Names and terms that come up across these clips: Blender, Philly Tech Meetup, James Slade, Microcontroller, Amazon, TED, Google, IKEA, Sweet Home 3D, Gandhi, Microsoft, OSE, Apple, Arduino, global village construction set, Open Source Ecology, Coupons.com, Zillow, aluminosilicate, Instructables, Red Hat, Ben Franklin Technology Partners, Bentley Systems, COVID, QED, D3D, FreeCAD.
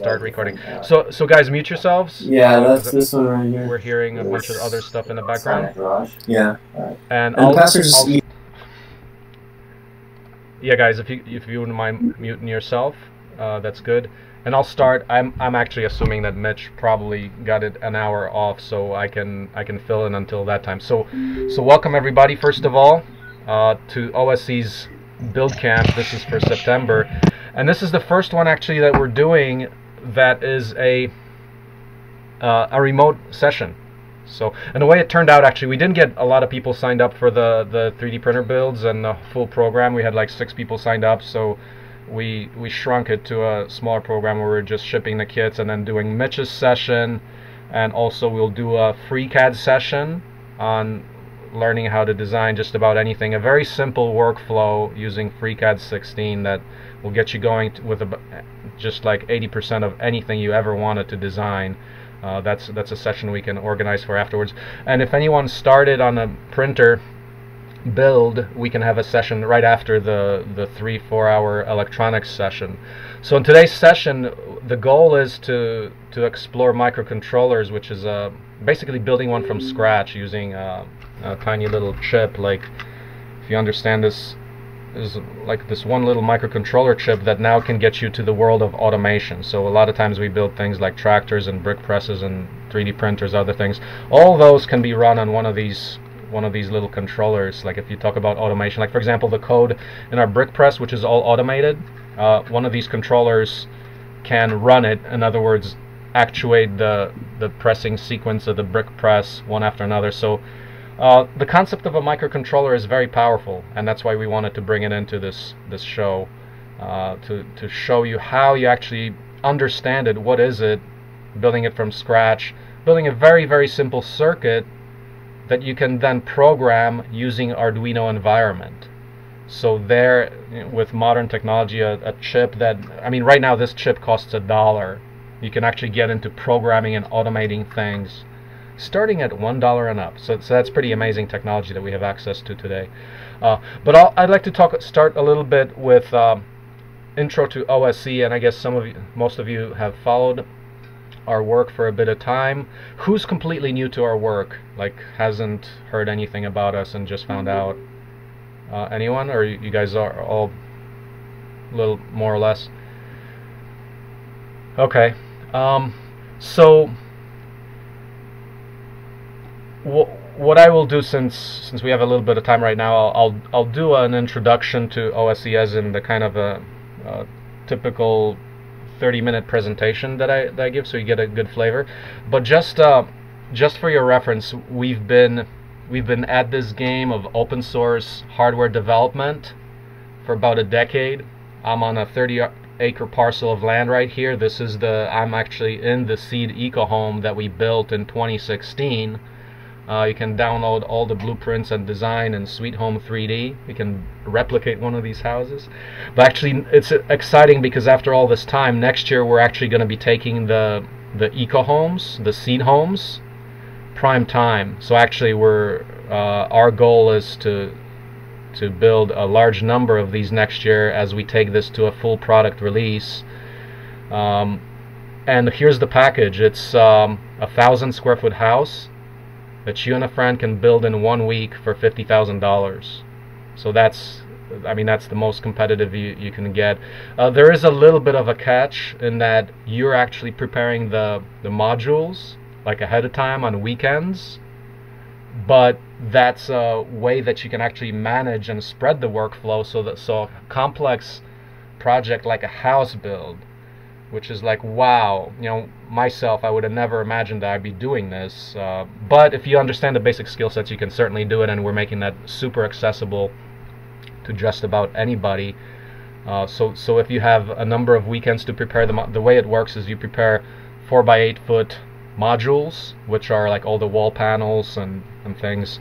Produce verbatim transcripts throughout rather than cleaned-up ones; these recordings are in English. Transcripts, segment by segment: start recording. So, so guys, mute yourselves. Yeah, that's this one right here. We're hearing a bunch of other stuff in the background. Yeah. And, and I'll, I'll, I'll, yeah, guys, if you if you wouldn't mind muting yourself, uh, that's good. And I'll start. I'm I'm actually assuming that Mitch probably got it an hour off, so I can I can fill in until that time. So, so welcome everybody. First of all, uh, to O S E's Build Camp. This is for September, and this is the first one actually that we're doing that is a uh, a remote session. So, and the way it turned out, actually, we didn't get a lot of people signed up for the the three D printer builds and the full program. We had like six people signed up, so we we shrunk it to a smaller program where we're just shipping the kits and then doing Mitch's session, and also we'll do a FreeCAD session on learning how to design just about anything. A very simple workflow using FreeCAD sixteen that will get you going to, with a, just like eighty percent of anything you ever wanted to design. Uh, that's that's a session we can organize for afterwards. And if anyone started on a printer build, we can have a session right after the the three four hour electronics session. So in today's session, the goal is to to explore microcontrollers, which is uh, basically building one from scratch using uh, a tiny little chip. Like, if you understand this, is like this one little microcontroller chip that now can get you to the world of automation. So a lot of times we build things like tractors and brick presses and three D printers, other things. All those can be run on one of these one of these little controllers. Like, if you talk about automation, like for example the code in our brick press, which is all automated, uh, one of these controllers can run it. In other words, actuate the the pressing sequence of the brick press one after another. So Uh, the concept of a microcontroller is very powerful, and that's why we wanted to bring it into this this show, uh, to to show you how you actually understand it. What is it? Building it from scratch, building a very very simple circuit that you can then program using Arduino environment. So there, with modern technology, a, a chip that, I mean, right now this chip costs a dollar. You can actually get into programming and automating things, starting at one dollar and up. So, so that's pretty amazing technology that we have access to today. Uh, but I'll, I'd like to talk, start a little bit with um, intro to O S E, and I guess some of you, most of you, have followed our work for a bit of time. Who's completely new to our work, like hasn't heard anything about us and just found out? Uh, anyone, or you, you guys are all a little more or less? Okay. Um, so. What I will do, since since we have a little bit of time right now, I'll I'll, I'll do an introduction to O S E as in the kind of a, a typical thirty minute presentation that I that I give, so you get a good flavor. But just uh, just for your reference, we've been we've been at this game of open source hardware development for about a decade. I'm on a thirty acre parcel of land right here. This is the I'm actually in the seed eco home that we built in twenty sixteen. Uh, you can download all the blueprints and design in Sweet Home three D. You can replicate one of these houses. But actually, it's exciting because after all this time, next year we're actually going to be taking the the eco homes, the seed homes, prime time. So actually, we're uh, our goal is to to build a large number of these next year as we take this to a full product release. Um, and here's the package. It's um, a thousand square foot house that you and a friend can build in one week for fifty thousand dollars. So that's, I mean, that's the most competitive you, you can get. Uh, there is a little bit of a catch in that you're actually preparing the, the modules like ahead of time on weekends, but that's a way that you can actually manage and spread the workflow so that so a complex project like a house build, which is like, wow, you know, myself, I would have never imagined that I'd be doing this. Uh, but if you understand the basic skill sets, you can certainly do it, and we're making that super accessible to just about anybody. Uh, so, so if you have a number of weekends to prepare them, the way it works is you prepare four by eight foot modules, which are like all the wall panels and, and things,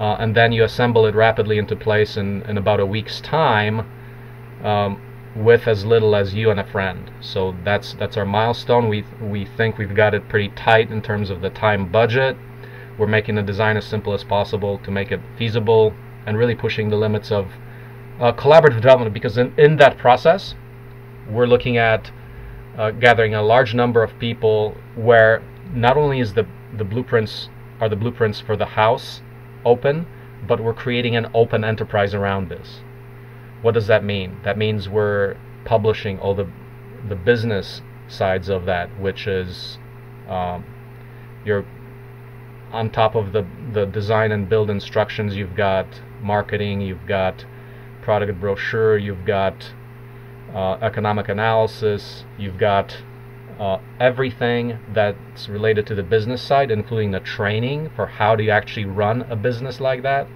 uh, and then you assemble it rapidly into place in, in about a week's time. Um, with as little as you and a friend. So that's that's our milestone. We we think we've got it pretty tight in terms of the time budget. We're making the design as simple as possible to make it feasible and really pushing the limits of uh, collaborative development, because in, in that process we're looking at uh, gathering a large number of people, where not only is the the blueprints are the blueprints for the house open, but we're creating an open enterprise around this. What does that mean? That means we're publishing all the the business sides of that, which is um, you're on top of the the design and build instructions. You've got marketing, you've got product brochure, you've got uh, economic analysis, you've got uh, everything that's related to the business side, including the training for how do you actually run a business like that,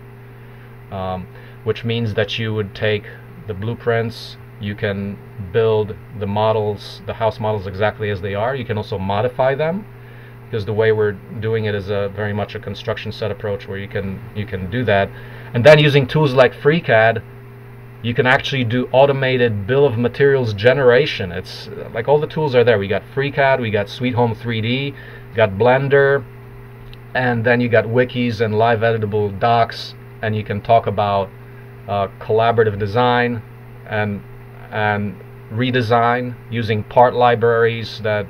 um, which means that you would take the blueprints, you can build the models, the house models exactly as they are. You can also modify them, because the way we're doing it is a very much a construction set approach, where you can you can do that. And then using tools like FreeCAD, you can actually do automated bill of materials generation. It's like all the tools are there. We got FreeCAD, we got Sweet Home three D, got Blender, and then you got wikis and live editable docs, and you can talk about uh, collaborative design and and redesign using part libraries that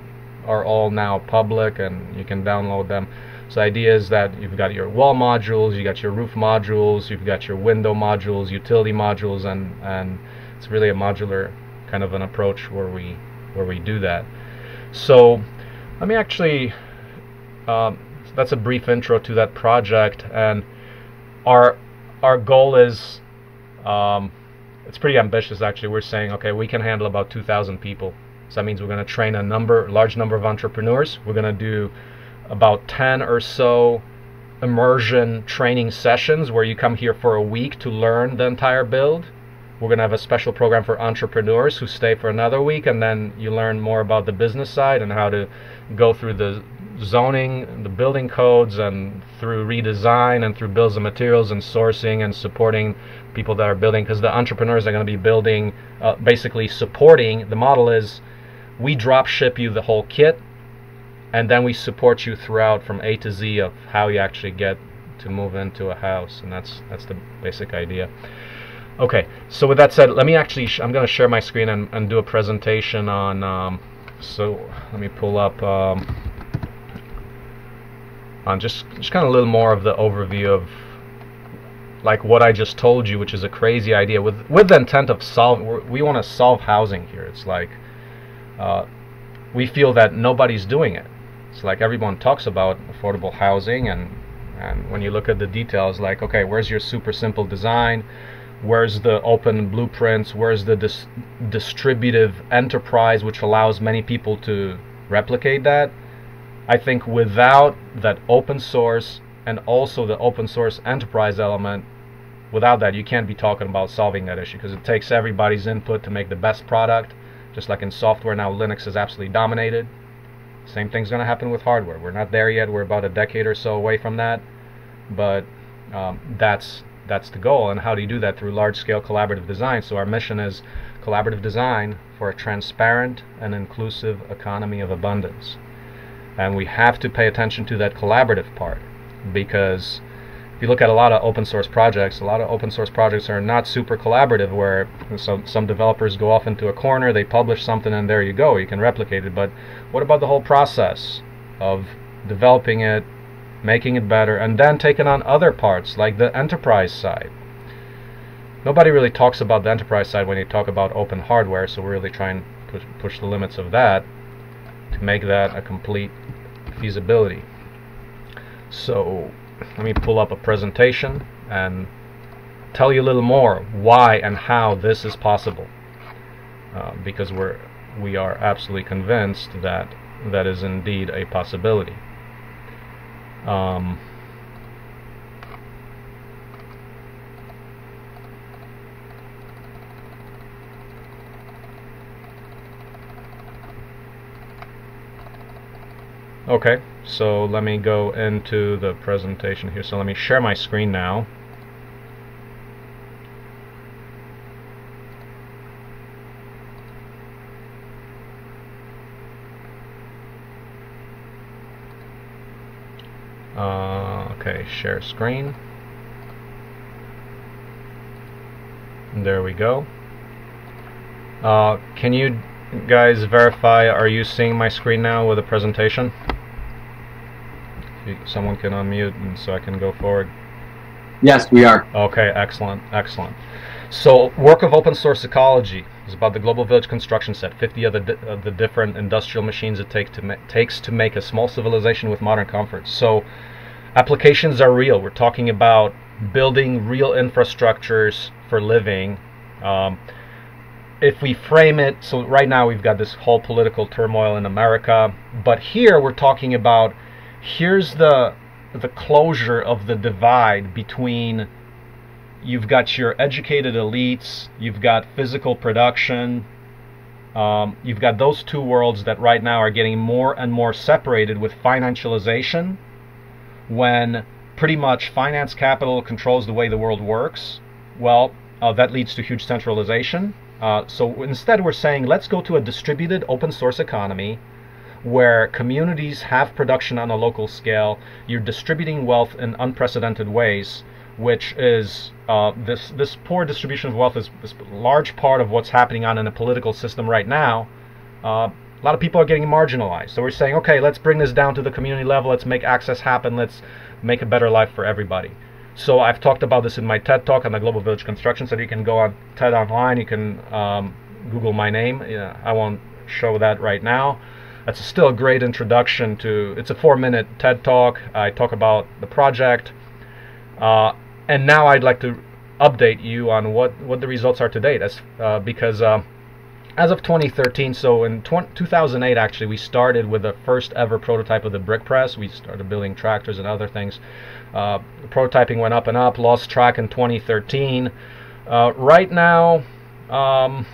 are all now public, and you can download them. So the idea is that you've got your wall modules, you got your roof modules, you've got your window modules, utility modules, and and it's really a modular kind of an approach where we where we do that. So let me actually um, that's a brief intro to that project, and our our goal is um, it's pretty ambitious actually. We're saying, okay, we can handle about two thousand people, so that means we're going to train a number large number of entrepreneurs. We're going to do about ten or so immersion training sessions where you come here for a week to learn the entire build. We're going to have a special program for entrepreneurs who stay for another week, and then you learn more about the business side and how to go through the zoning, the building codes, and through redesign and through bills of materials and sourcing and supporting people that are building, because the entrepreneurs are going to be building, uh, basically supporting. The model is we drop ship you the whole kit, and then we support you throughout from A to Z of how you actually get to move into a house, and that's that's the basic idea. Okay, so with that said, let me actually sh I'm going to share my screen and, and do a presentation on. Um, so let me pull up um, on just just kind of a little more of the overview of like what I just told you, which is a crazy idea with with the intent of solving. We're, we want to solve housing here. It's like uh, we feel that nobody's doing it. It's like everyone talks about affordable housing, and and when you look at the details, like, okay, where's your super simple design? Where's the open blueprints? Where's the dis distributive enterprise, which allows many people to replicate that? I think without that open source and also the open source enterprise element, without that, you can't be talking about solving that issue, because it takes everybody's input to make the best product. Just like in software now, Linux is absolutely dominated. Same thing's going to happen with hardware. We're not there yet. We're about a decade or so away from that, but um, that's that's the goal. And how do you do that? Through large-scale collaborative design. So our mission is collaborative design for a transparent and inclusive economy of abundance. And we have to pay attention to that collaborative part, because if you look at a lot of open source projects, a lot of open source projects are not super collaborative, where some, some developers go off into a corner, they publish something, and there you go, you can replicate it. But what about the whole process of developing it, making it better, and then taking on other parts, like the enterprise side? Nobody really talks about the enterprise side when you talk about open hardware, so we're really trying to push the limits of that to make that a complete feasibility. So let me pull up a presentation and tell you a little more why and how this is possible, uh, because we're we are absolutely convinced that that is indeed a possibility. Um, okay, so let me go into the presentation here. So let me share my screen now. Uh, okay, share screen. There we go. Uh, can you guys verify, are you seeing my screen now with a presentation? Someone can unmute and so I can go forward. Yes, we are. Okay, excellent, excellent. So, work of open source ecology is about the global village construction set, fifty of the, di of the different industrial machines it take to takes to make a small civilization with modern comforts. So, applications are real. We're talking about building real infrastructures for living. Um, if we frame it, so right now we've got this whole political turmoil in America, but here we're talking about, here's the the closure of the divide between, you've got your educated elites, you've got physical production, um, you've got those two worlds that right now are getting more and more separated with financialization, when pretty much finance capital controls the way the world works. Well, uh, that leads to huge centralization. Uh, so instead we're saying, let's go to a distributed open source economy where communities have production on a local scale. You're distributing wealth in unprecedented ways, which is uh, this this poor distribution of wealth is, is a large part of what's happening on in a political system right now. Uh, a lot of people are getting marginalized. So we're saying, okay, let's bring this down to the community level. Let's make access happen. Let's make a better life for everybody. So I've talked about this in my TED talk on the global village construction. So you can go on TED online. You can um, Google my name. Yeah, I won't show that right now. That's still a great introduction to. It's a four-minute TED talk. I talk about the project. Uh, And now I'd like to update you on what, what the results are to date, as, uh, because uh, as of twenty thirteen, so in tw two thousand eight actually, we started with the first ever prototype of the brick press. We started building tractors and other things. Uh, prototyping went up and up, lost track in twenty thirteen. Uh, right now, um,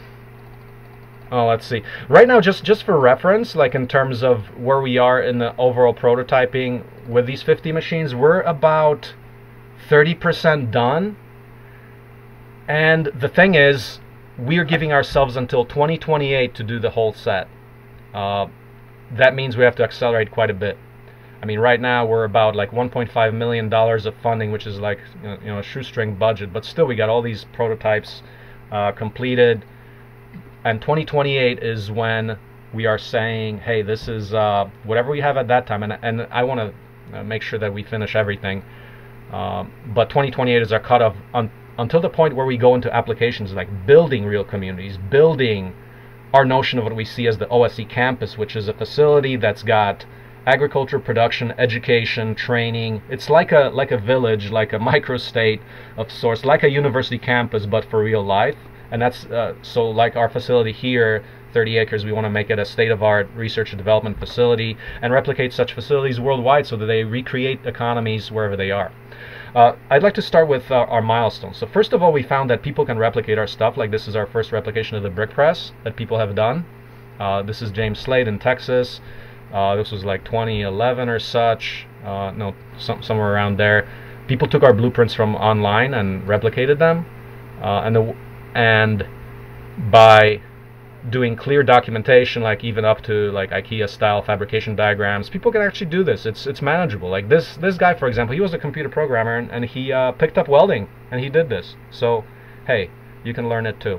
oh, let's see. Right now, just, just for reference, like in terms of where we are in the overall prototyping with these fifty machines, we're about thirty percent done, and the thing is, we are giving ourselves until twenty twenty-eight to do the whole set. Uh, that means we have to accelerate quite a bit. I mean, right now we're about like one point five million dollars of funding, which is like, you know, a shoestring budget, but still we got all these prototypes uh, completed, and twenty twenty-eight is when we are saying, hey, this is uh, whatever we have at that time, and, and I want to make sure that we finish everything. Um, but twenty twenty-eight is our cutoff un until the point where we go into applications like building real communities, building our notion of what we see as the O S E campus, which is a facility that's got agriculture, production, education, training. It's like a like a village, like a microstate of sorts, like a university campus, but for real life. And that's uh, so like our facility here, thirty acres, we want to make it a state-of-art research and development facility and replicate such facilities worldwide so that they recreate economies wherever they are. Uh, I'd like to start with uh, our milestones. So first of all, we found that people can replicate our stuff. Like this is our first replication of the brick press that people have done. Uh, this is James Slade in Texas. Uh, this was like twenty eleven or such, uh, no, some, somewhere around there. People took our blueprints from online and replicated them. Uh, and, the, and by doing clear documentation, like even up to like IKEA style fabrication diagrams, people can actually do this. It's it's manageable. Like this this guy, for example, he was a computer programmer, and, and he uh, picked up welding and he did this. So hey, you can learn it too.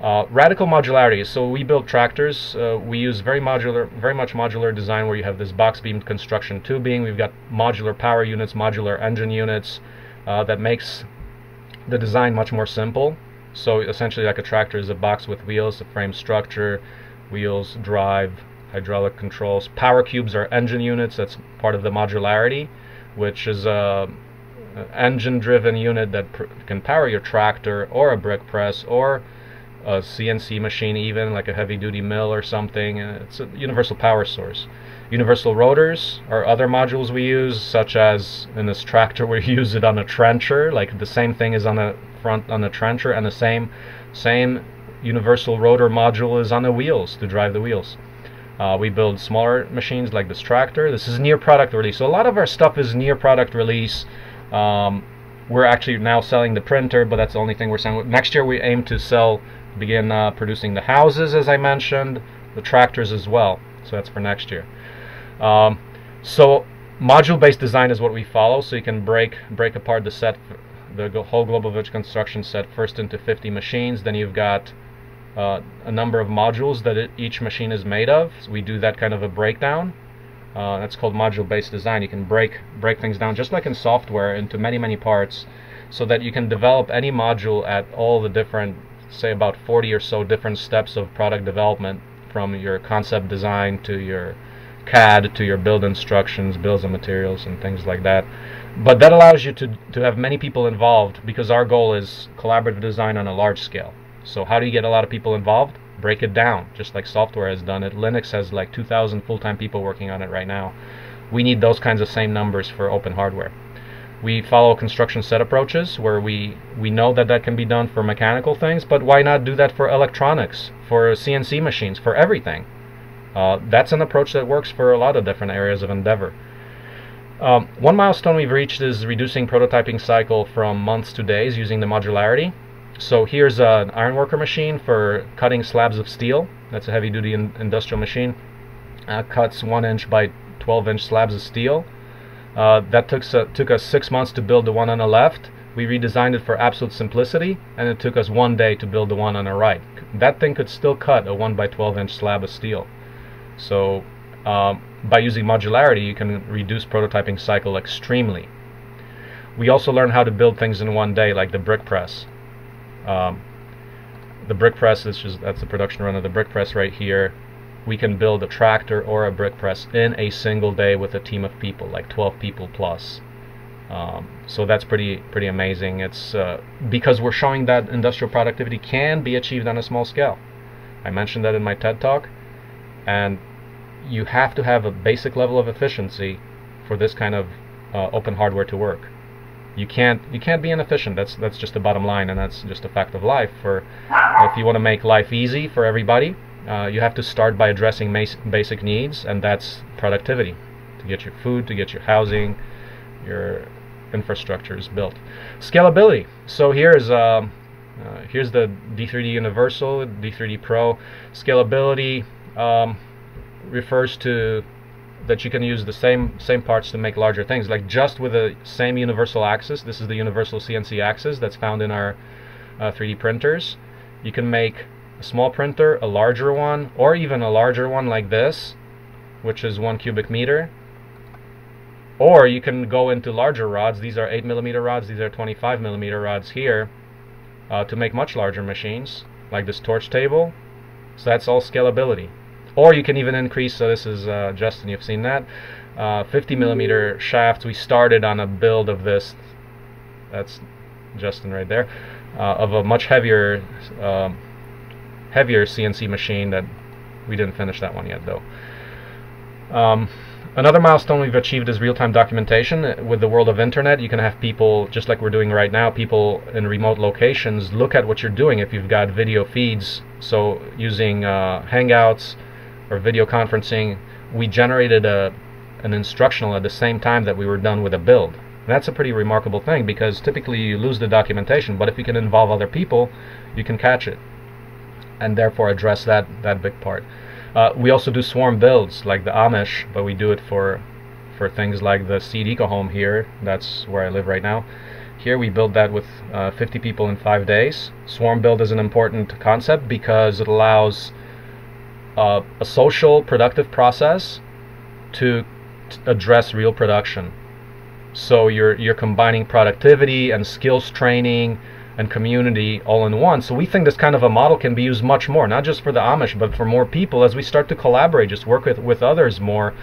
Uh, radical modularity. So we build tractors. Uh, we use very modular, very much modular design, where you have this box beam construction tubing. We've got modular power units, modular engine units, uh, that makes the design much more simple. So essentially, like a tractor is a box with wheels, a frame structure, wheels, drive, hydraulic controls. Power cubes are engine units. That's part of the modularity, which is a engine-driven unit that pr can power your tractor or a brick press or a C N C machine, even like a heavy-duty mill or something. It's a universal power source. Universal rotors are other modules we use, such as in this tractor we use it on a trencher. Like the same thing is on a front on the trencher, and the same same universal rotor module is on the wheels to drive the wheels. Uh, we build smaller machines like this tractor. This is near product release, so a lot of our stuff is near product release. Um, we're actually now selling the printer, but that's the only thing we're selling. Next year we aim to sell, begin uh, producing the houses, as I mentioned, the tractors as well, so that's for next year. Um, so module-based design is what we follow, so you can break break apart the set, the whole global village construction set first into fifty machines. Then you've got uh, a number of modules that it, each machine is made of. So we do that kind of a breakdown. Uh, that's called module-based design. You can break break things down, just like in software, into many, many parts, so that you can develop any module at all the different, say about forty or so different steps of product development, from your concept design to your C A D to your build instructions, bills and materials and things like that. But that allows you to, to have many people involved, because our goal is collaborative design on a large scale. So how do you get a lot of people involved? Break it down, just like software has done it. Linux has like two thousand full-time people working on it right now. We need those kinds of same numbers for open hardware. We follow construction set approaches, where we, we know that that can be done for mechanical things, but why not do that for electronics, for C N C machines, for everything? Uh, that's an approach that works for a lot of different areas of endeavor. Um, one milestone we've reached is reducing prototyping cycle from months to days using the modularity. So here's an ironworker machine for cutting slabs of steel. That's a heavy-duty in industrial machine. Uh, cuts one inch by twelve inch slabs of steel. Uh, that took, uh, took us six months to build the one on the left. We redesigned it for absolute simplicity, and it took us one day to build the one on the right. That thing could still cut a one by twelve inch slab of steel. So um, by using modularity, you can reduce prototyping cycle extremely. We also learn how to build things in one day, like the brick press. Um, the brick press is just, that's the production run of the brick press right here. We can build a tractor or a brick press in a single day with a team of people, like twelve people plus. Um, so that's pretty pretty amazing. It's uh, because we're showing that industrial productivity can be achieved on a small scale. I mentioned that in my TED talk, and you have to have a basic level of efficiency for this kind of uh, open hardware to work. You can't you can't be inefficient. That's that's just the bottom line, and that's just a fact of life. For if you want to make life easy for everybody. Uh, you have to start by addressing basic needs, and that's productivity, to get your food, to get your housing, your infrastructure is built. Scalability. So here's um, uh, here's the D three D Universal, D three D Pro. Scalability um, refers to that you can use the same same parts to make larger things, like just with the same universal axis. This is the universal C N C axis that's found in our uh, three D printers. You can make a small printer, a larger one, or even a larger one like this, which is one cubic meter. Or you can go into larger rods. These are eight millimeter rods, these are twenty-five millimeter rods here, uh, to make much larger machines, like this torch table. So that's all scalability. Or you can even increase, so this is uh, Justin, you've seen that, uh, fifty millimeter shafts. We started on a build of this, that's Justin right there, uh, of a much heavier uh, heavier C N C machine that we didn't finish that one yet though. Um, another milestone we've achieved is real-time documentation. With the world of internet, you can have people, just like we're doing right now, people in remote locations look at what you're doing if you've got video feeds. So using uh, Hangouts or video conferencing, we generated a, an instructional at the same time that we were done with a build. And that's a pretty remarkable thing, because typically you lose the documentation, but if you can involve other people, you can catch it, and therefore address that, that big part. Uh, we also do swarm builds, like the Amish, but we do it for for things like the Seed Eco Home here. That's where I live right now. Here we build that with uh, fifty people in five days. Swarm build is an important concept because it allows uh, a social, productive process to t address real production. So you're, you're combining productivity and skills training and community all in one. So we think this kind of a model can be used much more, not just for the Amish, but for more people as we start to collaborate, just work with, with others more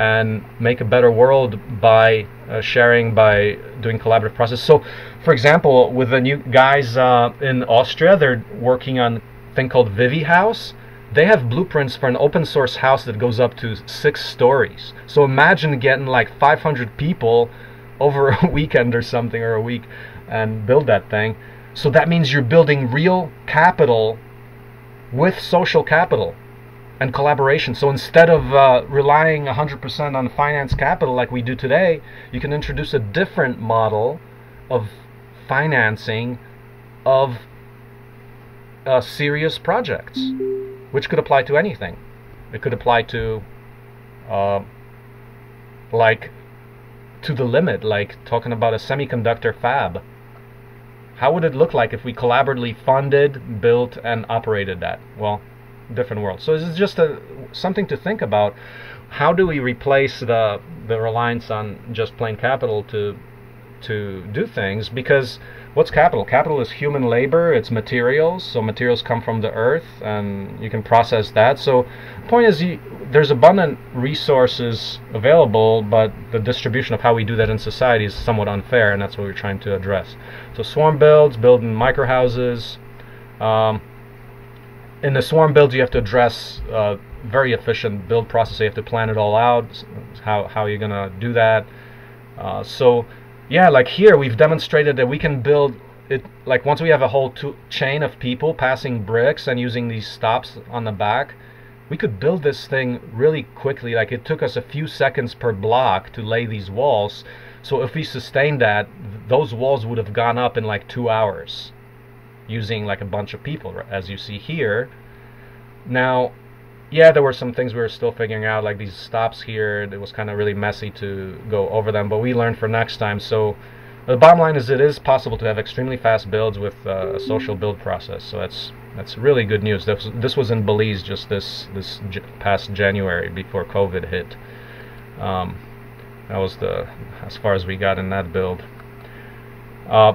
and make a better world by uh, sharing, by doing collaborative process. So for example, with the new guys uh, in Austria, they're working on a thing called Vivi House. They have blueprints for an open source house that goes up to six stories. So imagine getting like five hundred people over a weekend or something, or a week, and build that thing. So that means you're building real capital with social capital and collaboration. So instead of uh, relying one hundred percent on finance capital like we do today, you can introduce a different model of financing of uh, serious projects, which could apply to anything. It could apply to uh, like to the limit, like talking about a semiconductor fab. how would it look like if we collaboratively funded, built, and operated that? Well, different world. So this is just a, something to think about. How do we replace the the reliance on just plain capital to to do things? Because what's capital? Capital is human labor, it's materials, so materials come from the earth and you can process that. So the point is, you, there's abundant resources available, but the distribution of how we do that in society is somewhat unfair, and that's what we're trying to address. So swarm builds, building micro houses. Um, in the swarm builds you have to address uh, very efficient build process. You have to plan it all out, how, how you're gonna do that. Uh, so yeah, like here we've demonstrated that we can build it, like once we have a whole two chain of people passing bricks and using these stops on the back, we could build this thing really quickly. Like it took us a few seconds per block to lay these walls, so if we sustained that, those walls would have gone up in like two hours using like a bunch of people, as you see here. Now, yeah, there were some things we were still figuring out, like these stops here. It was kind of really messy to go over them, but we learned for next time. So the bottom line is, it is possible to have extremely fast builds with uh, a social build process. So that's that's really good news. This, this was in Belize just this this j past January before COVID hit. Um, that was the as far as we got in that build. Uh,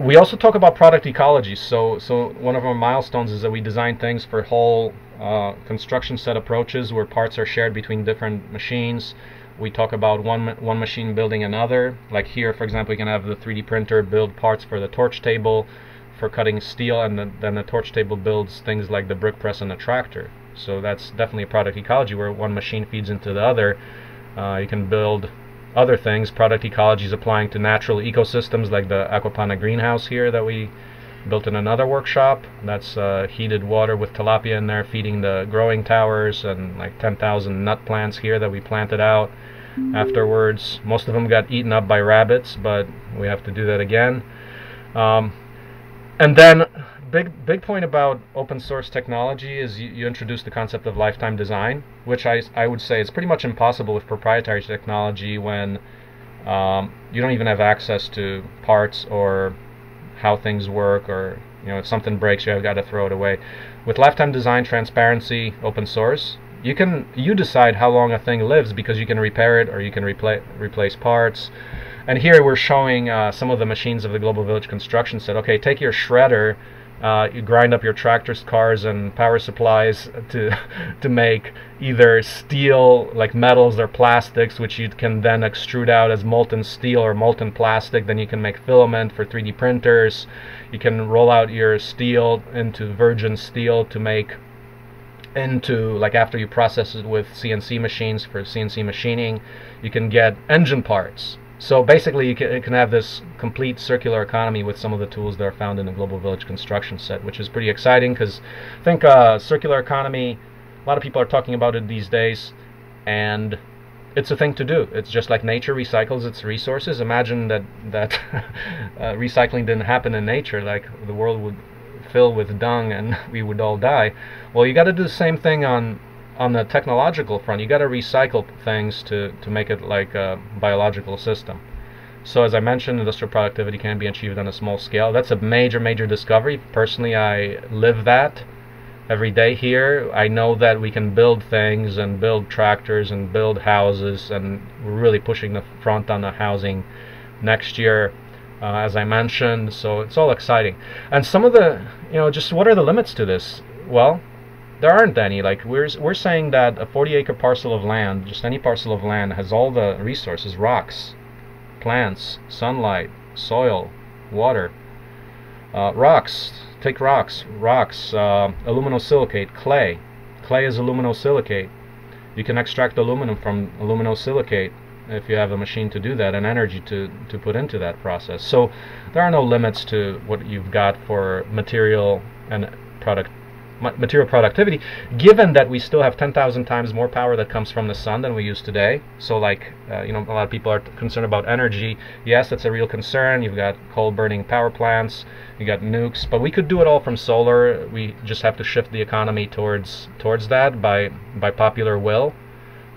we also talk about product ecology. So so one of our milestones is that we design things for whole Uh, construction set approaches where parts are shared between different machines. We talk about one ma one machine building another. Like here, for example, you can have the three D printer build parts for the torch table for cutting steel, and the, then the torch table builds things like the brick press and the tractor. So that's definitely a product ecology where one machine feeds into the other. Uh, you can build other things. Product ecology is applying to natural ecosystems like the aquaponic greenhouse here that we built in another workshop. That's uh, heated water with tilapia in there feeding the growing towers, and like ten thousand nut plants here that we planted out afterwards. Most of them got eaten up by rabbits, but we have to do that again. Um, and then big big point about open source technology is you, you introduce the concept of lifetime design, which I, I would say is pretty much impossible with proprietary technology when um, you don't even have access to parts or how things work, or you know, if something breaks, you've got to throw it away. With lifetime design, transparency, open source, you can you decide how long a thing lives because you can repair it or you can replace replace parts. And here we're showing uh, some of the machines of the Global Village Construction Set. Okay, take your shredder, uh, you grind up your tractors, cars, and power supplies to to make either steel, like metals, or plastics, which you can then extrude out as molten steel or molten plastic. Then you can make filament for three D printers. You can roll out your steel into virgin steel to make into, like after you process it with C N C machines for C N C machining, you can get engine parts. So basically, you can, you can have this complete circular economy with some of the tools that are found in the Global Village Construction Set, which is pretty exciting because I think uh, circular economy, a lot of people are talking about it these days, and it's a thing to do. It's just like nature recycles its resources. Imagine that, that uh, recycling didn't happen in nature. Like the world would fill with dung and we would all die. Well, you got to do the same thing on on the technological front. You got to recycle things to, to make it like a biological system. So as I mentioned, industrial productivity can be achieved on a small scale. That's a major, major discovery. Personally, I live that every day here. I know that we can build things and build tractors and build houses, and we're really pushing the front on the housing next year, uh, as I mentioned. So it's all exciting. And some of the, you know, just what are the limits to this? Well, there aren't any. Like we're we're saying that a forty acre parcel of land, just any parcel of land, has all the resources: rocks, plants, sunlight, soil, water. Uh, rocks, take rocks, rocks, uh, aluminosilicate, clay. Clay is aluminosilicate. You can extract aluminum from aluminosilicate if you have a machine to do that and energy to to put into that process. So there are no limits to what you've got for material and product. material productivity, given that we still have ten thousand times more power that comes from the sun than we use today. So like, uh, you know, a lot of people are concerned about energy. Yes, that's a real concern. You've got coal burning power plants, you got nukes, but we could do it all from solar. We just have to shift the economy towards towards that by by popular will.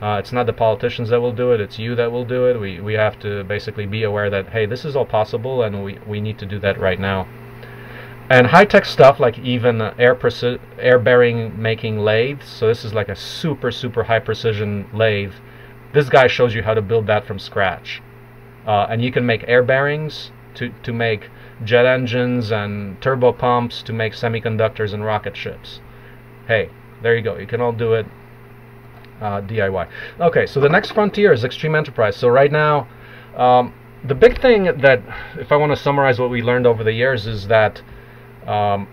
Uh, it's not the politicians that will do it, it's you that will do it. We, we have to basically be aware that, hey, this is all possible, and we, we need to do that right now. And high-tech stuff like even air air bearing making lathes. So this is like a super super high precision lathe. This guy shows you how to build that from scratch, uh, and you can make air bearings to to make jet engines and turbo pumps to make semiconductors and rocket ships. Hey, there you go. You can all do it uh, D I Y. Okay, so the next frontier is extreme enterprise. So right now, um, the big thing that, if I want to summarize what we learned over the years, is that Um,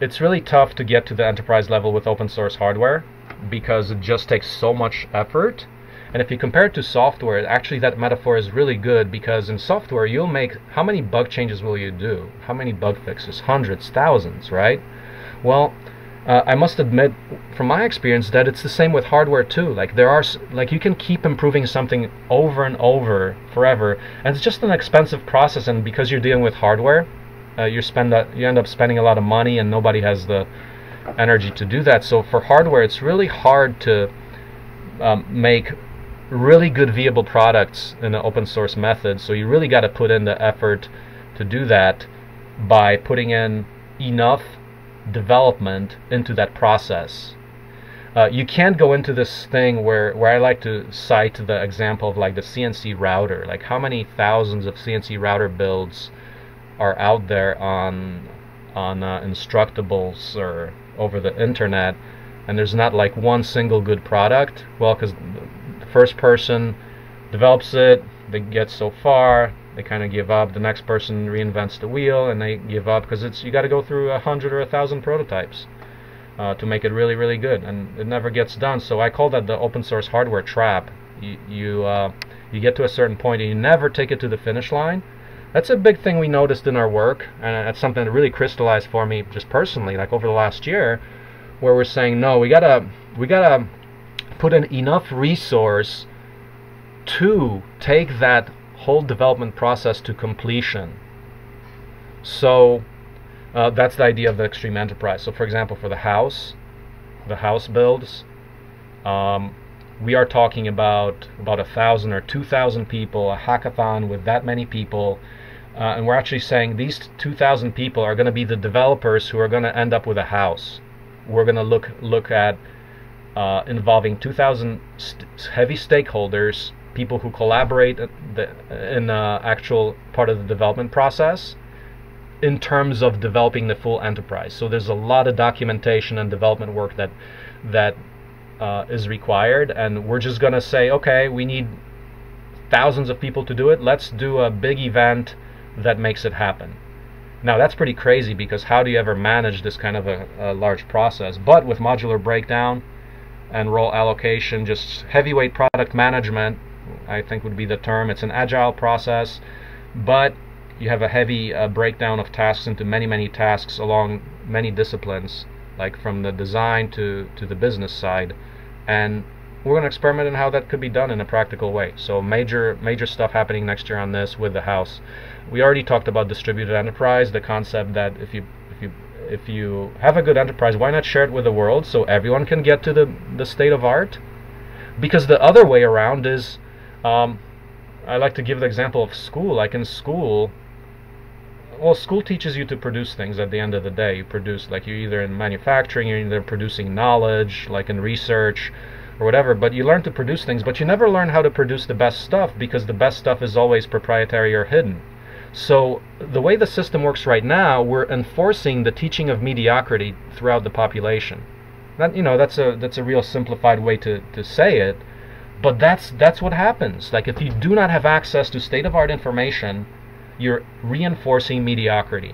it's really tough to get to the enterprise level with open source hardware because it just takes so much effort. And if you compare it to software, actually that metaphor is really good, because in software you'll make, how many bug changes will you do? How many bug fixes? Hundreds, thousands, right? Well, uh, I must admit from my experience that it's the same with hardware too. Like there are, like you can keep improving something over and over forever, and it's just an expensive process. And because you're dealing with hardware, Uh, you spend uh, you end up spending a lot of money, and nobody has the energy to do that. So for hardware, it's really hard to um, make really good viable products in an open source method. So you really got to put in the effort to do that by putting in enough development into that process. Uh, you can't go into this thing where, where I like to cite the example of like the C N C router. Like how many thousands of C N C router builds are out there on on uh, Instructables or over the internet, and there's not like one single good product? Well, because the first person develops it, they get so far, they kind of give up. The next person reinvents the wheel and they give up, because it's, you got to go through a hundred or a thousand prototypes uh, to make it really really good, and it never gets done. So I call that the open source hardware trap. You you, uh, you get to a certain point and you never take it to the finish line. That's a big thing we noticed in our work, and that's something that really crystallized for me just personally, like over the last year, where we're saying, no, we gotta we gotta put in enough resource to take that whole development process to completion. So uh, that's the idea of the extreme enterprise. So for example, for the house, the house builds, um, we are talking about about a thousand or two thousand people, a hackathon with that many people. Uh, and we're actually saying these two thousand people are going to be the developers who are going to end up with a house. We're going to look look at uh, involving two thousand st heavy stakeholders, people who collaborate the, in uh, actual part of the development process in terms of developing the full enterprise. So there's a lot of documentation and development work that that uh, is required, and we're just going to say, okay, we need thousands of people to do it. Let's do a big event that makes it happen. Now that's pretty crazy, because how do you ever manage this kind of a, a large process? But with modular breakdown and role allocation, just heavyweight product management, I think would be the term. It's an agile process, but you have a heavy uh, breakdown of tasks into many, many tasks along many disciplines, like from the design to, to the business side. And we're going to experiment on how that could be done in a practical way. So major major stuff happening next year on this with the house. We already talked about distributed enterprise, the concept that if you if you if you have a good enterprise, why not share it with the world so everyone can get to the the state of art? Because the other way around is, um, I like to give the example of school. Like in school, well, school teaches you to produce things. At the end of the day, you produce, like you're either in manufacturing, you're either producing knowledge, like in research, or whatever, but you learn to produce things, but you never learn how to produce the best stuff, because the best stuff is always proprietary or hidden. So the way the system works right now, we're enforcing the teaching of mediocrity throughout the population. That, you know, that's a that's a real simplified way to, to say it, but that's that's what happens. Like if you do not have access to state-of-art information, you're reinforcing mediocrity.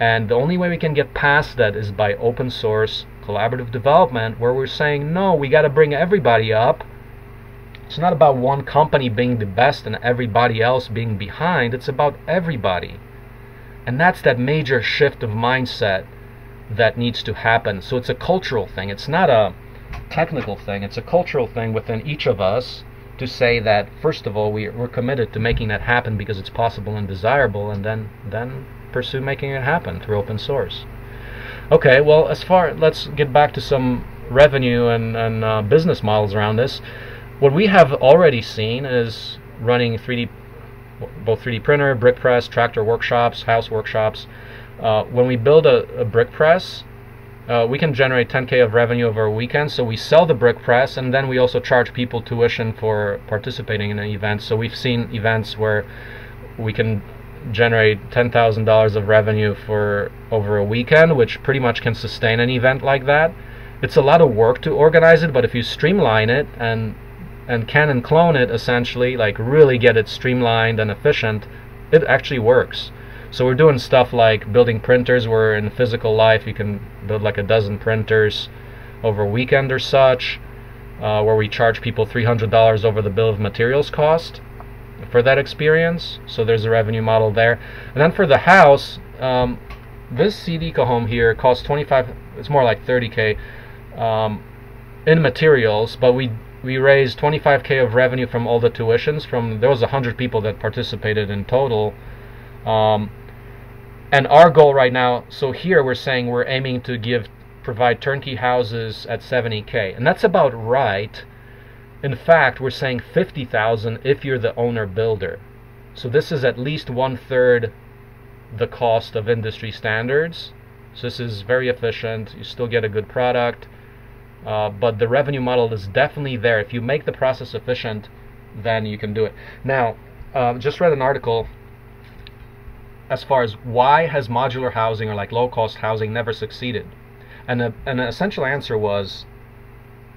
And the only way we can get past that is by open source collaborative development, where we're saying, no, we got to bring everybody up. It's not about one company being the best and everybody else being behind. It's about everybody. And that's that major shift of mindset that needs to happen. So it's a cultural thing. It's not a technical thing. It's a cultural thing within each of us to say that, first of all, we, we're committed to making that happen because it's possible and desirable, and then, then pursue making it happen through open source. Okay, well, as far, let's get back to some revenue and, and uh, business models around this. What we have already seen is running three D, both three D printer, brick press, tractor workshops, house workshops. Uh, when we build a, a brick press, uh, we can generate ten K of revenue over a weekend, so we sell the brick press, and then we also charge people tuition for participating in an event. So we've seen events where we can generate ten thousand dollars of revenue for over a weekend, which pretty much can sustain an event like that. It's a lot of work to organize it, but if you streamline it and and can and clone it, essentially, like really get it streamlined and efficient, it actually works. So we're doing stuff like building printers, where in physical life you can build like a dozen printers over a weekend or such, uh, where we charge people three hundred dollars over the bill of materials cost for that experience. So there's a revenue model there. And then for the house, um, this C D home here costs twenty-five, it's more like thirty K um, in materials, but we we raised twenty-five K of revenue from all the tuitions. From there was one hundred people that participated in total. Um, and our goal right now, so here we're saying we're aiming to give provide turnkey houses at seventy K, and that's about right. In fact, we're saying fifty thousand if you're the owner builder. So this is at least one third the cost of industry standards. So this is very efficient. You still get a good product. Uh, but the revenue model is definitely there. If you make the process efficient, then you can do it. Now, um, just read an article as far as why has modular housing or like low-cost housing never succeeded, and a, and an essential answer was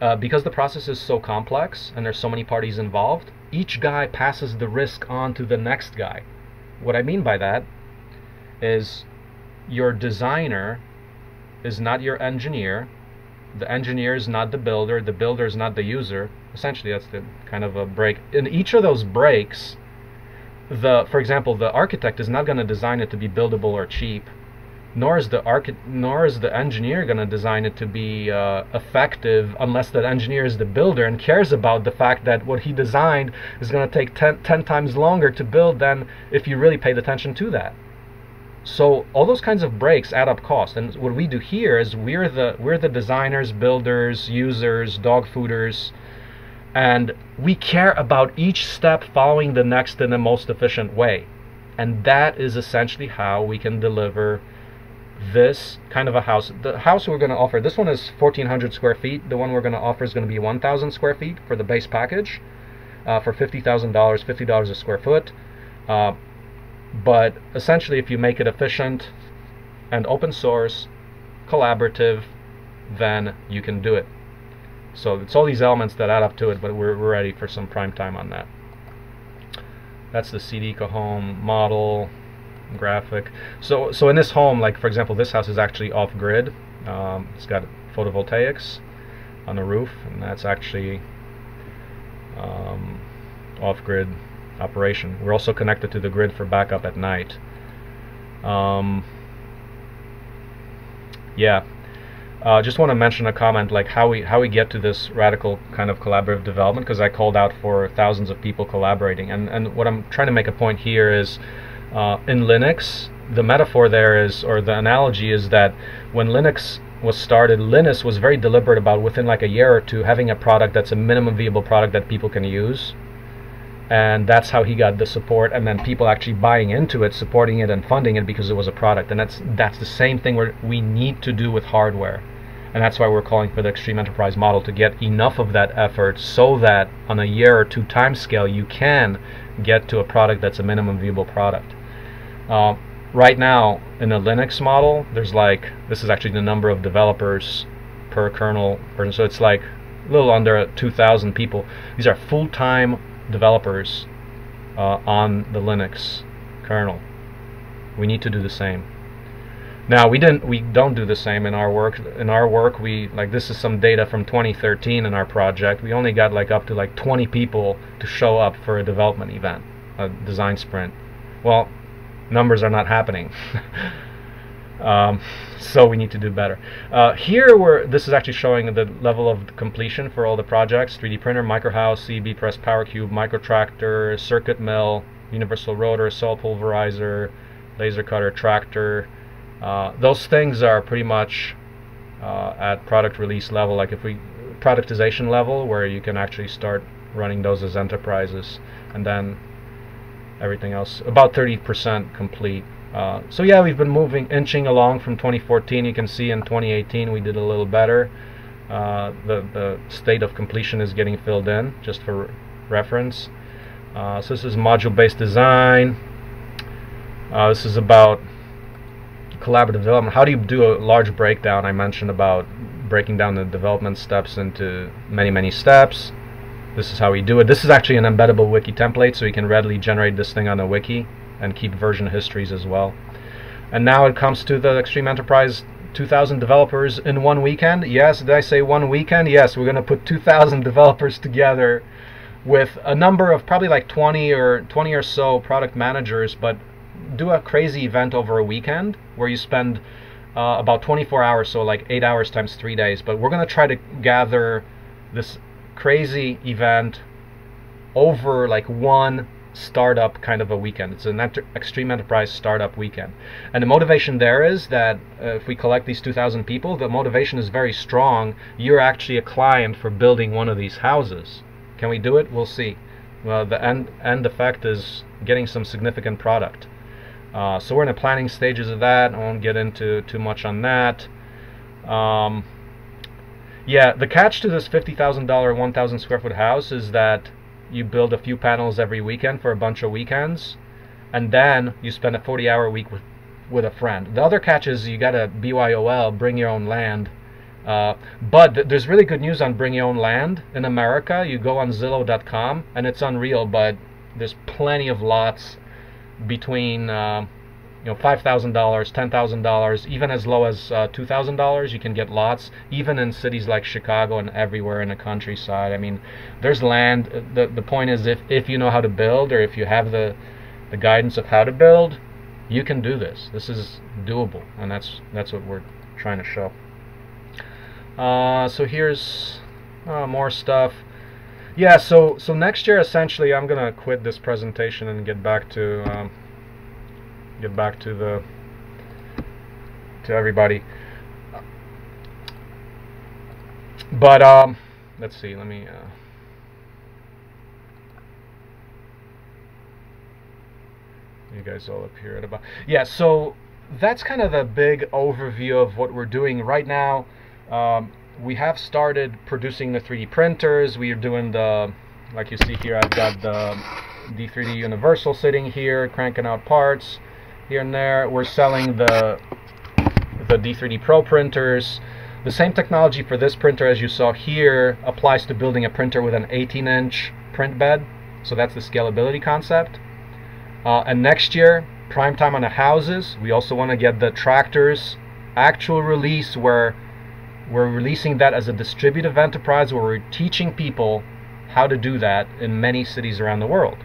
uh, because the process is so complex and there's so many parties involved, each guy passes the risk on to the next guy. What I mean by that is your designer is not your engineer. The engineer is not the builder, the builder is not the user. Essentially, that's the kind of a break. In each of those breaks, the, for example, the architect is not going to design it to be buildable or cheap, nor is the archi nor is the engineer going to design it to be uh, effective, unless that engineer is the builder and cares about the fact that what he designed is going to take ten, ten times longer to build than if you really paid attention to that. So all those kinds of breaks add up cost, and what we do here is we're the we're the designers, builders, users, dog fooders, and we care about each step following the next in the most efficient way. And that is essentially how we can deliver this kind of a house. The house we're going to offer, this one is fourteen hundred square feet. The one we're going to offer is going to be one thousand square feet for the base package, uh, for fifty thousand dollars, fifty dollars a square foot. Uh, But essentially, if you make it efficient and open source, collaborative, then you can do it. So it's all these elements that add up to it, but we're ready for some prime time on that. That's the C D home model graphic. So, so in this home, like for example, this house is actually off-grid. Um, it's got photovoltaics on the roof, and that's actually um, off-grid operation. We're also connected to the grid for backup at night. Um, yeah, I uh, just want to mention a comment like how we how we get to this radical kind of collaborative development, because I called out for thousands of people collaborating, and and what I'm trying to make a point here is uh, in Linux, the metaphor there is, or the analogy is, that when Linux was started, Linus was very deliberate about within like a year or two having a product that's a minimum viable product that people can use. And that's how he got the support, and then people actually buying into it, supporting it, and funding it because it was a product. And that's that's the same thing where we need to do with hardware, and that's why we're calling for the extreme enterprise model, to get enough of that effort so that on a year or two time scale you can get to a product that's a minimum viable product. Uh, right now in a Linux model, there's like, this is actually the number of developers per kernel, so it's like a little under two thousand people. These are full-time developers uh, on the Linux kernel. We need to do the same. Now we didn't we don't do the same in our work. In our work, we, like, this is some data from twenty thirteen in our project. We only got like up to like twenty people to show up for a development event, a design sprint. Well, numbers are not happening. um, so we need to do better. Uh, here we're, this is actually showing the level of completion for all the projects: three D printer, microhouse, C B press, power cube, microtractor, circuit mill, universal rotor, cell pulverizer, laser cutter, tractor. Uh, those things are pretty much uh, at product release level, like if we productization level, where you can actually start running those as enterprises, and then everything else about thirty percent complete Uh, so yeah, we've been moving, inching along from twenty fourteen. You can see in twenty eighteen we did a little better. Uh, the, the state of completion is getting filled in, just for reference. Uh, so this is module-based design. Uh, this is about collaborative development. How do you do a large breakdown? I mentioned about breaking down the development steps into many, many steps. This is how we do it. This is actually an embeddable wiki template, so you can readily generate this thing on a wiki and keep version histories as well. And now it comes to the Extreme Enterprise two thousand developers in one weekend. Yes, did I say one weekend? Yes, we're going to put two thousand developers together with a number of probably like twenty or twenty or so product managers, but do a crazy event over a weekend where you spend uh, about twenty-four hours, so like eight hours times three days. But we're going to try to gather this crazy event over like one startup kind of a weekend. It's an enter extreme enterprise startup weekend, and the motivation there is that uh, if we collect these two thousand people, the motivation is very strong. You're actually a client for building one of these houses. Can we do it? We'll see. Well, the end end effect is getting some significant product. Uh, so we're in the planning stages of that. I won't get into too much on that. Um, yeah, the catch to this fifty thousand dollar one thousand square foot house is that you build a few panels every weekend for a bunch of weekends, and then you spend a forty hour week with, with a friend. The other catch is you gotta B Y O L, bring your own land. Uh, but th there's really good news on bring your own land in America. You go on Zillow dot com and it's unreal, but there's plenty of lots between uh, you know, five thousand dollars, ten thousand dollars, even as low as uh, two thousand dollars, you can get lots, even in cities like Chicago and everywhere in the countryside. I mean, there's land. The, the point is, if, if you know how to build, or if you have the, the guidance of how to build, you can do this. This is doable, and that's, that's what we're trying to show. Uh, so here's uh, more stuff. Yeah, so, so next year, essentially, I'm going to quit this presentation and get back to... Um, get back to the to everybody. But um let's see, let me uh, you guys all up here at about, yeah, so that's kind of the big overview of what we're doing right now. Um, we have started producing the three D printers. We are doing the, like you see here, I've got the D three D Universal sitting here cranking out parts here and there. We're selling the the D three D Pro printers. The same technology for this printer as you saw here applies to building a printer with an eighteen inch print bed. So that's the scalability concept. Uh, and next year, prime time on the houses. We also want to get the tractors actual release, where we're releasing that as a distributive enterprise, where we're teaching people how to do that in many cities around the world.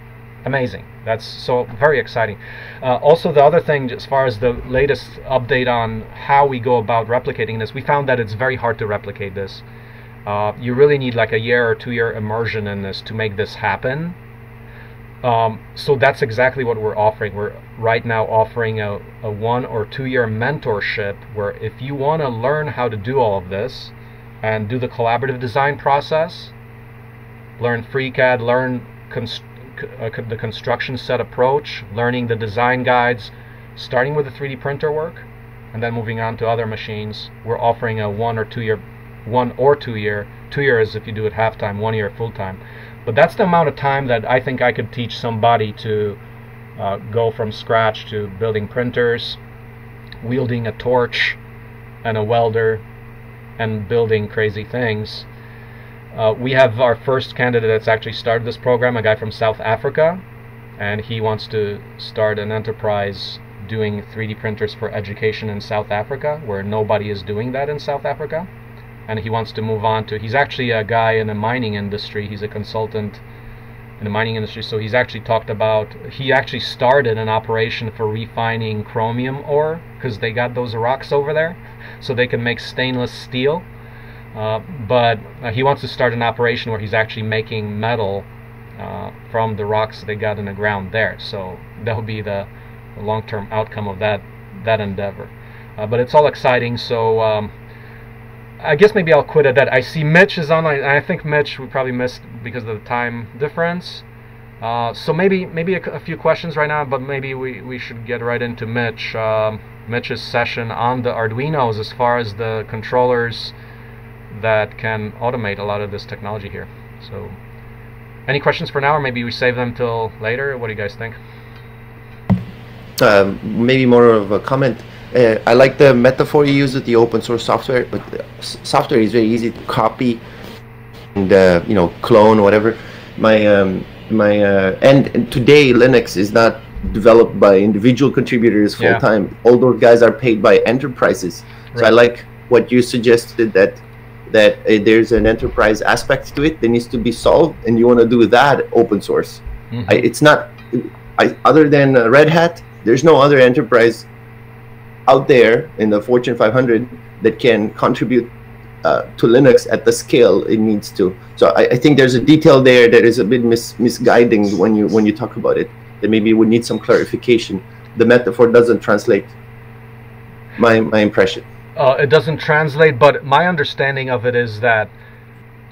Amazing. That's so very exciting. Uh, also, the other thing, as far as the latest update on how we go about replicating this, we found that it's very hard to replicate this. Uh, you really need like a year or two year immersion in this to make this happen. Um, so that's exactly what we're offering. We're right now offering a, a one or two year mentorship, where if you want to learn how to do all of this and do the collaborative design process, learn FreeCAD, learn construction, the construction set approach, learning the design guides, starting with the three D printer work, and then moving on to other machines. We're offering a one or two year, one or two year, two years if you do it half time, one year full time. But that's the amount of time that I think I could teach somebody to uh, go from scratch to building printers, wielding a torch and a welder, and building crazy things. Uh, we have our first candidate that's actually started this program, a guy from South Africa, and he wants to start an enterprise doing three D printers for education in South Africa, where nobody is doing that in South Africa. And he wants to move on to, he's actually a guy in the mining industry, he's a consultant in the mining industry, so he's actually talked about, he actually started an operation for refining chromium ore, because they got those rocks over there, so they can make stainless steel. Uh, but uh, he wants to start an operation where he's actually making metal uh, from the rocks they got in the ground there. So that'll be the, the long-term outcome of that that endeavor. Uh, but it's all exciting. So um, I guess maybe I'll quit at that. I see Mitch is online. I think Mitch we probably missed because of the time difference. Uh, so maybe maybe a, a few questions right now, but maybe we, we should get right into Mitch. Um, Mitch's session on the Arduinos as far as the controllers that can automate a lot of this technology here. So any questions for now, or maybe we save them till later? What do you guys think? Uh, maybe more of a comment. Uh, I like the metaphor you use with the open source software, but the software is very easy to copy and uh, you know, clone or whatever. My um, my uh, and, and today Linux is not developed by individual contributors full yeah. time. All those guys are paid by enterprises. Right. So I like what you suggested, that that uh, there's an enterprise aspect to it that needs to be solved, and you want to do that open source. Mm-hmm. I, it's not I, other than uh, Red Hat. There's no other enterprise out there in the Fortune five hundred that can contribute uh, to Linux at the scale it needs to. So I, I think there's a detail there that is a bit mis misguiding when you when you talk about it. That maybe would need some clarification. The metaphor doesn't translate. My my impression. Uh, it doesn't translate, but my understanding of it is that,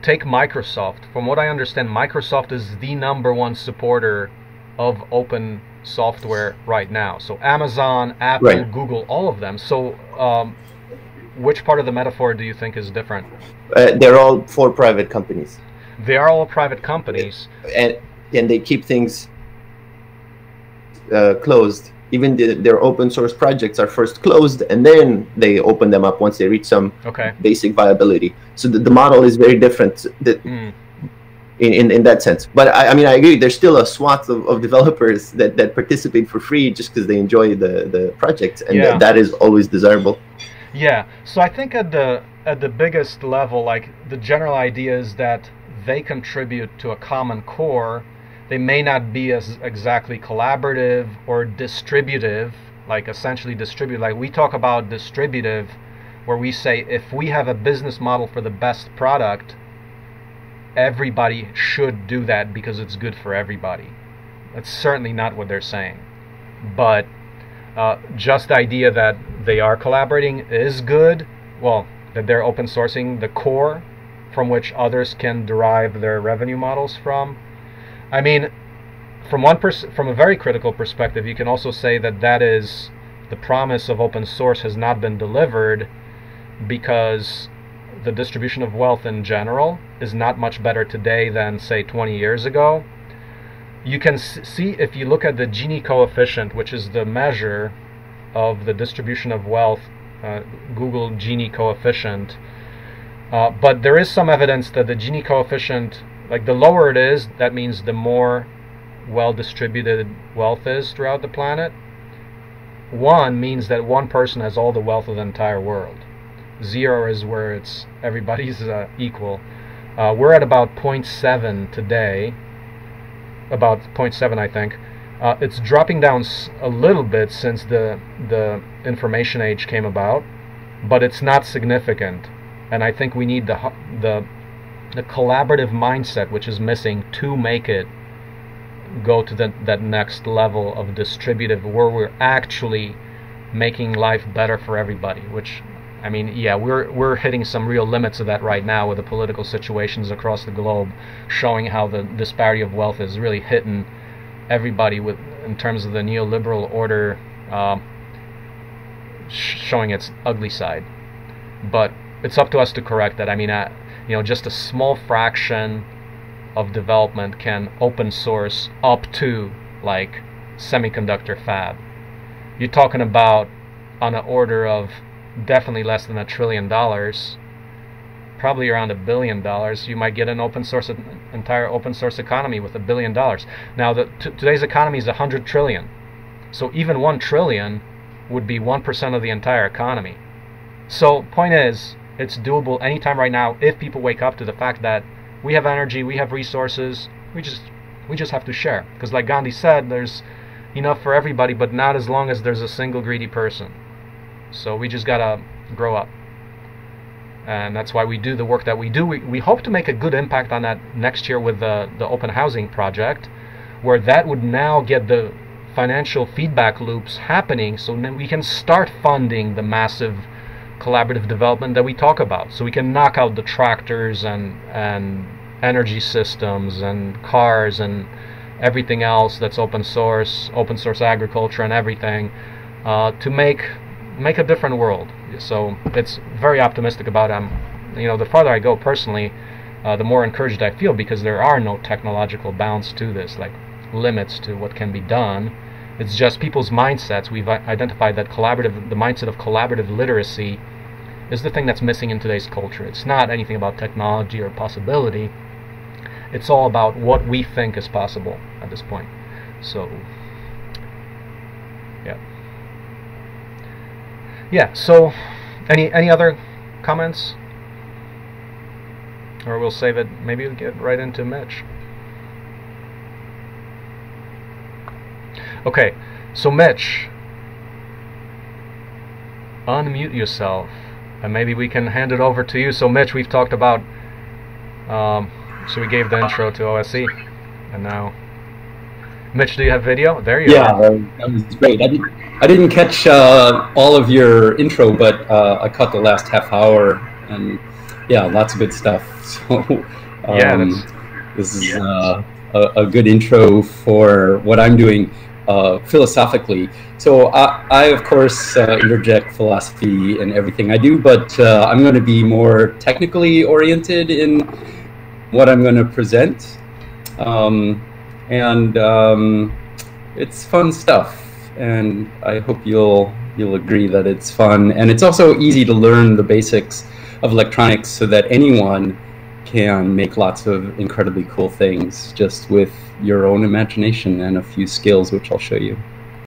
take Microsoft. From what I understand, Microsoft is the number one supporter of open software right now. So Amazon, Apple, right. Google, all of them. So um, which part of the metaphor do you think is different? Uh, they're all for private companies. They are all private companies. And, and they keep things uh, closed. Even the, their open source projects are first closed, and then they open them up once they reach some okay. basic viability. So the, the model is very different. The, mm. In, in, in that sense. But I, I mean, I agree, there's still a swath of, of developers that, that participate for free just because they enjoy the, the project, and yeah. th that is always desirable. Yeah, so I think at the, at the biggest level, like the general idea is that they contribute to a common core. They may not be as exactly collaborative or distributive, like essentially distributive. Like we talk about distributive, where we say if we have a business model for the best product, everybody should do that because it's good for everybody. That's certainly not what they're saying. But uh, just the idea that they are collaborating is good. Well, that they're open sourcing the core from which others can derive their revenue models from. I mean, from one pers- from a very critical perspective, you can also say that that is the promise of open source has not been delivered, because the distribution of wealth in general is not much better today than, say, twenty years ago. You can see, if you look at the Gini coefficient, which is the measure of the distribution of wealth, uh, Google Gini coefficient, uh, but there is some evidence that the Gini coefficient, like the lower it is, that means the more well-distributed wealth is throughout the planet. One means that one person has all the wealth of the entire world. Zero is where it's everybody's uh, equal. Uh, we're at about zero point seven today, about zero point seven I think. Uh, it's dropping down s a little bit since the the information age came about, but it's not significant. And I think we need the the the collaborative mindset, which is missing, to make it go to the, that next level of distributive, where we're actually making life better for everybody, which, I mean, yeah, we're we're hitting some real limits of that right now with the political situations across the globe, showing how the disparity of wealth is really hitting everybody with, in terms of the neoliberal order, uh, showing its ugly side. But it's up to us to correct that. I mean, I, you know, just a small fraction of development can open source up to like semiconductor fab. You're talking about on an order of definitely less than a trillion dollars, probably around a billion dollars. You might get an open source, an entire open source economy with a billion dollars. Now, the, t today's economy is a hundred trillion, so even one trillion would be one percent of the entire economy. So, point is, it's doable anytime right now if people wake up to the fact that we have energy, we have resources, we just we just have to share. Because, like Gandhi said, there's enough for everybody, but not as long as there's a single greedy person. So we just gotta grow up, and that's why we do the work that we do. We, we hope to make a good impact on that next year with the, the open housing project, where that would now get the financial feedback loops happening, so then we can start funding the massive collaborative development that we talk about, so we can knock out the tractors and, and energy systems and cars and everything else that's open source, open source agriculture and everything, uh, to make make a different world. So it's very optimistic about it. I'm, you know, the farther I go personally, uh, the more encouraged I feel, because there are no technological bounds to this, like limits to what can be done. It's just people's mindsets. We've identified that collaborative, the mindset of collaborative literacy is the thing that's missing in today's culture. It's not anything about technology or possibility. It's all about what we think is possible at this point. So, yeah. Yeah, so any any other comments? Or we'll save it. Maybe we'll get right into Mitch. Okay, so Mitch, unmute yourself, and maybe we can hand it over to you. So Mitch, we've talked about, um, so we gave the intro to O S E, and now, Mitch, do you have video? There you yeah, are. Yeah, that was great. I didn't, I didn't catch uh, all of your intro, but uh, I caught the last half hour, and yeah, lots of good stuff. So um, yeah, that's, this is yeah. Uh, a, a good intro for what I'm doing. Uh, philosophically. So I, I of course, uh, interject philosophy in everything I do, but uh, I'm going to be more technically oriented in what I'm going to present. Um, and um, it's fun stuff, and I hope you'll, you'll agree that it's fun. And it's also easy to learn the basics of electronics so that anyone can make lots of incredibly cool things just with your own imagination and a few skills, which I'll show you.